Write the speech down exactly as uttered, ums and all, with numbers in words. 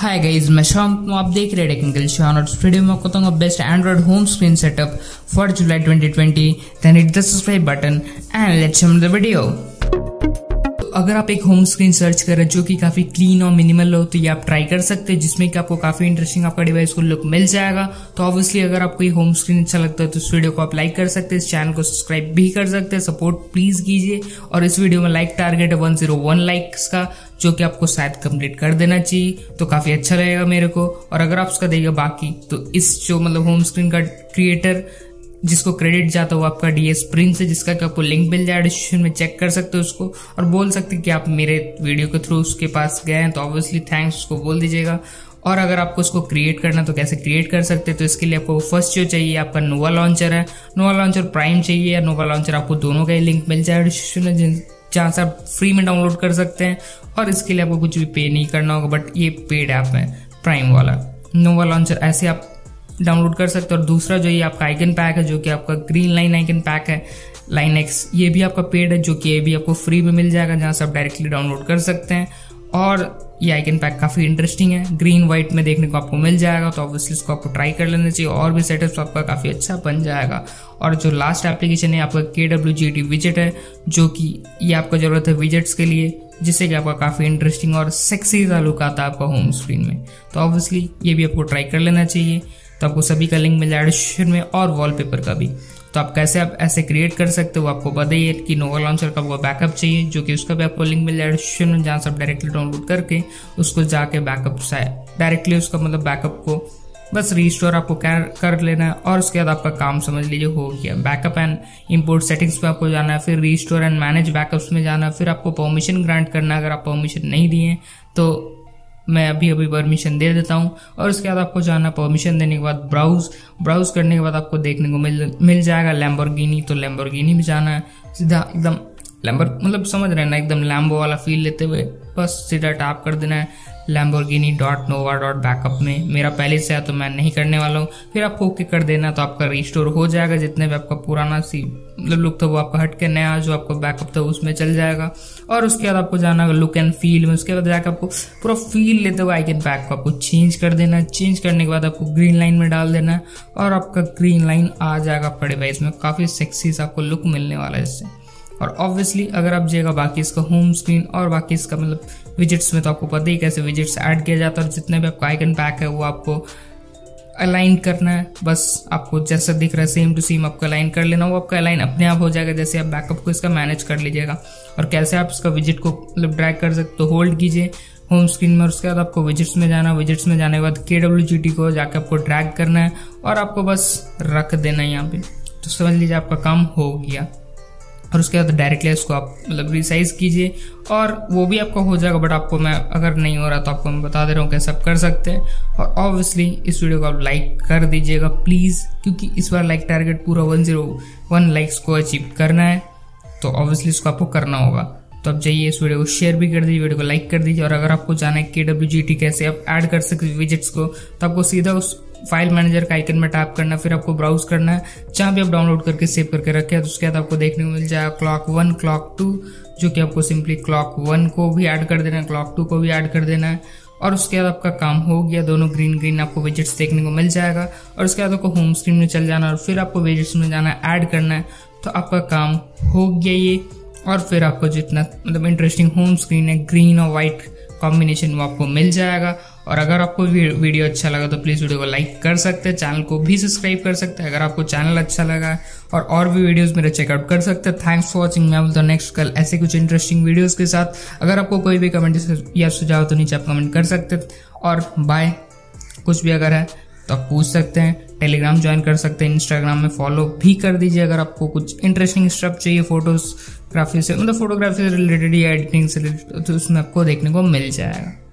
Hi guys, मैं शाम, आप देख रहे हैं टेक्निकल शान और इस वीडियो में आपको बताऊंगा best Android home screen setup for July twenty twenty. Then hit the subscribe button and let's jump the video. अगर आप एक होम स्क्रीन सर्च कर रहे हैं जो कि काफी क्लीन और मिनिमल हो तो ये आप ट्राई कर सकते हैं, जिसमें कि आपको काफी इंटरेस्टिंग आपका डिवाइस को लुक मिल जाएगा। तो ऑब्वियसली अगर आपको ये होम स्क्रीन अच्छा लगता है तो इस वीडियो को आप लाइक कर सकते हैं, इस चैनल को सब्सक्राइब भी कर सकते हैं, सपोर्ट प्लीज कीजिए। और इस वीडियो में लाइक टारगेट है वन जीरो वन लाइक्स का, जो कि आपको शायद कंप्लीट कर देना चाहिए, तो काफी अच्छा रहेगा मेरे को। और अगर आप उसका देगा बाकी तो इस जो मतलब होम स्क्रीन का क्रिएटर जिसको क्रेडिट जाता है वो आपका डीएस प्रिंस है, जिसका कि आपको लिंक मिल जाए डिस्क्रिप्शन में, चेक कर सकते हो उसको और बोल सकते हैं कि आप मेरे वीडियो के थ्रू उसके पास गए हैं, तो ऑब्वियसली थैंक्स उसको बोल दीजिएगा। और अगर आपको उसको क्रिएट करना तो कैसे क्रिएट कर सकते हैं, तो इसके लिए आपको फर्स्ट जो चाहिए आपका नोवा लॉन्चर है, नोवा लॉन्चर प्राइम चाहिए या नोवा लॉन्चर, आपको दोनों का ही लिंक मिल जाए डिस्क्रिप्शन में, जहाँ से आप फ्री में डाउनलोड कर सकते हैं। और इसके लिए आपको कुछ भी पे नहीं करना होगा, बट ये पेड ऐप है प्राइम वाला नोवा लॉन्चर, ऐसे आप डाउनलोड कर सकते हो। और दूसरा जो ये आपका आइकन पैक है जो कि आपका ग्रीन लाइन आइकन पैक है, लाइन एक्स, ये भी आपका पेड है, जो कि ये भी आपको फ्री में मिल जाएगा, जहाँ से आप डायरेक्टली डाउनलोड कर सकते हैं। और ये आइकन पैक काफी इंटरेस्टिंग है, ग्रीन व्हाइट में देखने को आपको मिल जाएगा, तो ऑब्वियसली इसको आपको ट्राई कर लेना चाहिए और भी सेटअप आपका काफी अच्छा बन जाएगा। और जो लास्ट एप्लीकेशन है आपका के डब्ल्यू जी टी विजेट है, जो कि ये आपको जरूरत है विजेट्स के लिए, जिससे कि आपका काफी इंटरेस्टिंग और सेक्सी सा लुक आता है आपका होम स्क्रीन में, तो ऑब्वियसली ये भी आपको ट्राई कर लेना चाहिए। तो आपको सभी का लिंक मिल जाएगा डिस्क्रिप्शन में और वॉलपेपर का भी। तो आप कैसे आप ऐसे क्रिएट कर सकते हो आपको बताइए कि नोवा लॉन्चर का वो बैकअप चाहिए, जो कि उसका भी आपको लिंक मिल जाएगा डिस्क्रिप्शन में, जहाँ से आप डायरेक्टली डाउनलोड करके उसको जाके बैकअप डायरेक्टली उसका मतलब बैकअप को बस रिस्टोर आपको कर लेना है। और उसके बाद आपका काम समझ लीजिए हो गया। बैकअप एंड इंपोर्ट सेटिंग्स में आपको जाना है, फिर रिस्टोर एंड मैनेज बैकअप्स में जाना है, फिर आपको परमिशन ग्रांट करना है, अगर आप परमिशन नहीं दिए तो मैं अभी अभी परमिशन दे देता हूँ। और उसके बाद आपको जाना, परमिशन देने के बाद ब्राउज ब्राउज करने के बाद आपको देखने को मिल मिल जाएगा लैम्बोर्गिनी, तो लैम्बोर्गिनी में जाना है सीधा एकदम लैम्बर मतलब समझ रहे हैं ना, एकदम लैम्बो वाला फील लेते हुए बस सीधा टैप कर देना है Lamborghini dot Nova dot backup में। मेरा पहले से है तो मैं नहीं करने वाला हूँ। फिर आपको ओके कर देना, तो आपका रिस्टोर हो जाएगा, जितने भी आपका पुराना सी मतलब लुक था वो आपका हट के नया जो आपका बैकअप था उसमें चल जाएगा। और उसके बाद आपको जाना लुक एंड फील में, उसके बाद जाकर आपको पूरा फील लेते हुए आइकन पैक को आपको चेंज कर देना। चेंज करने के बाद आपको ग्रीन लाइन में डाल देना और आपका ग्रीन लाइन आ जाएगा आपका डिवाइस में, काफ़ी सेक्सी सा आपको लुक मिलने वाला है इससे। और ऑब्वियसली अगर आप जाएगा बाकी इसका होम स्क्रीन और बाकी इसका मतलब विजिट्स में, तो आपको पता ही कैसे विजिट्स ऐड किया जाता है, और जितने भी आपका आइकन पैक है वो आपको अलाइन करना है, बस आपको जैसा दिख रहा है सेम टू सेम आपको अलाइन कर लेना, वो आपका अलाइन अपने आप हो जाएगा जैसे आप बैकअप को इसका मैनेज कर लीजिएगा। और कैसे आप इसका विजिट को मतलब ड्रैग कर सकते हो, होल्ड कीजिए होम स्क्रीन में, और उसके बाद आपको विजिट्स में जाना। विजिट्स में जाने के बाद के डब्ल्यू जी टी को जाकर आपको ड्रैग करना है और आपको बस रख देना है यहाँ पे, तो समझ लीजिए आपका काम हो गया। और उसके बाद डायरेक्टली इसको आप मतलब रिसाइज कीजिए और वो भी आपका हो जाएगा, बट आपको मैं अगर नहीं हो रहा तो आपको मैं बता दे रहा हूँ कैसे आप कर सकते हैं। और ऑब्वियसली इस वीडियो को आप लाइक कर दीजिएगा प्लीज़, क्योंकि इस बार लाइक टारगेट पूरा वन जीरो वन लाइक्स को अचीव करना है, तो ऑब्वियसली इसको आपको करना होगा। तो आप जाइए इस वीडियो को शेयर भी कर दीजिए, वीडियो को लाइक कर दीजिए। और अगर आपको जाना है के डब्ल्यू जी टी कैसे आप ऐड कर सकते विजिट्स को, तो आपको सीधा उस फाइल मैनेजर का आइकन में टैप करना, फिर आपको ब्राउज करना है जहाँ भी आप डाउनलोड करके सेव करके रखे हैं। तो उसके बाद आपको देखने को मिल जाएगा क्लॉक वन क्लॉक टू, जो कि आपको सिंपली क्लॉक वन को भी ऐड कर देना है, क्लॉक टू को भी ऐड कर देना है। और उसके बाद आपका काम हो गया, दोनों ग्रीन ग्रीन आपको विजिट्स देखने को मिल जाएगा। और उसके बाद आपको होम स्क्रीन में चल जाना और फिर आपको विजिट्स में जाना है, ऐड करना है, तो आपका काम हो गया ये। और फिर आपको जितना मतलब इंटरेस्टिंग होम स्क्रीन है ग्रीन और वाइट कॉम्बिनेशन वो आपको मिल जाएगा। और अगर आपको वीडियो अच्छा लगा तो प्लीज़ वीडियो को लाइक कर सकते हैं, चैनल को भी सब्सक्राइब कर सकते हैं अगर आपको चैनल अच्छा लगा है, और और भी वीडियोस मेरे चेकआउट कर सकते हैं। थैंक्स फॉर वाचिंग, मैं बोलता हूँ नेक्स्ट कल ऐसे कुछ इंटरेस्टिंग वीडियोस के साथ। अगर आपको कोई भी कमेंट या सुझाव तो नीचे आप कमेंट कर सकते हैं, और बाय कुछ भी अगर है तो आप पूछ सकते हैं, टेलीग्राम ज्वाइन कर सकते हैं, इंस्टाग्राम में फॉलो भी कर दीजिए अगर आपको कुछ इंटरेस्टिंग स्टेप चाहिए फोटोग्राफी से मतलब फोटोग्राफी से रिलेटेड या एडिटिंग से रिलेटेड, तो उसमें आपको देखने को मिल जाएगा।